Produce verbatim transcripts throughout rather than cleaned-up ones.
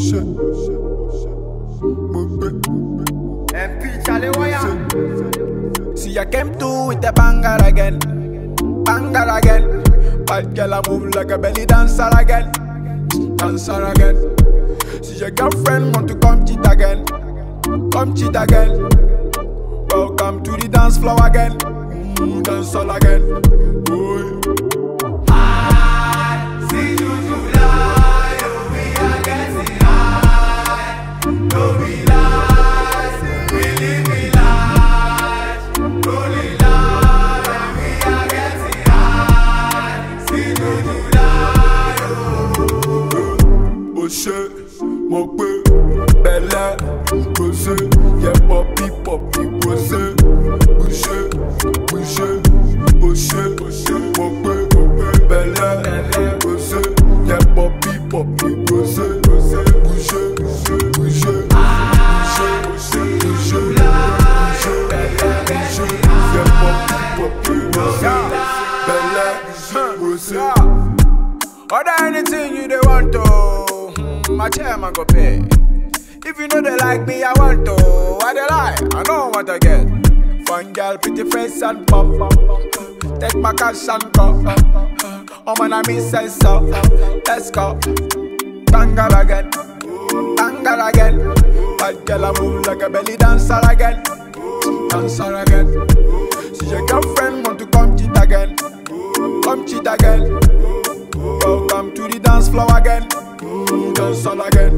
M P Charlie Royale. See, I came through with a banger again. Banger again. Bad girl, I move like a belly dancer again. Dancer again. See, your girlfriend want to come cheat again. Come cheat again. Welcome to the dance floor again. Mm, dance all again. Boy. Mon peu, elle est posée, y'a papi, papi posé, bouché, bouché, bouché, bouché, mon peu, elle est posée, y'a papi, papi posé, bouché, bouché, bouché, bouché, bouché, bouché, bouché, y'a papi, papi posé, elle est posée. Order anything you they want to. My chairman go pay. If you know they like me, I want to. I dey lie, I know what I get. Fun girl, pretty face and puff. Take my cash and go. Oh man, I mean say so. Let's go. Banger again, banger again. Bad girl, I move like a belly dancer again, dancer again. See your girlfriend want to come cheat again, come cheat again. Welcome to the dance floor again. Ooh, dance all again.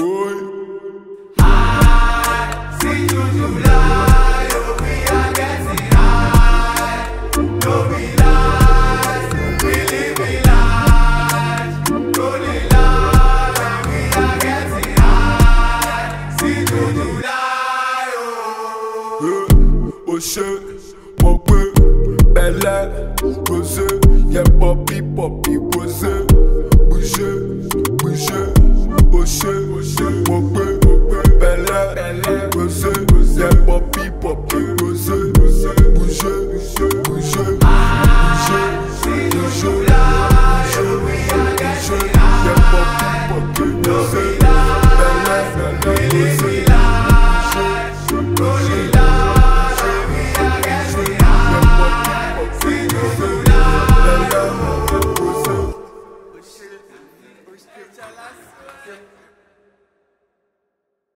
Ooh. I see you do lie, oh we are getting high. No we lies, we live we lies. Only lies, and we are getting high. See you do lie, oh. Yeah, oh shit, my way, belle, rosé, yeah, poppy, poppy,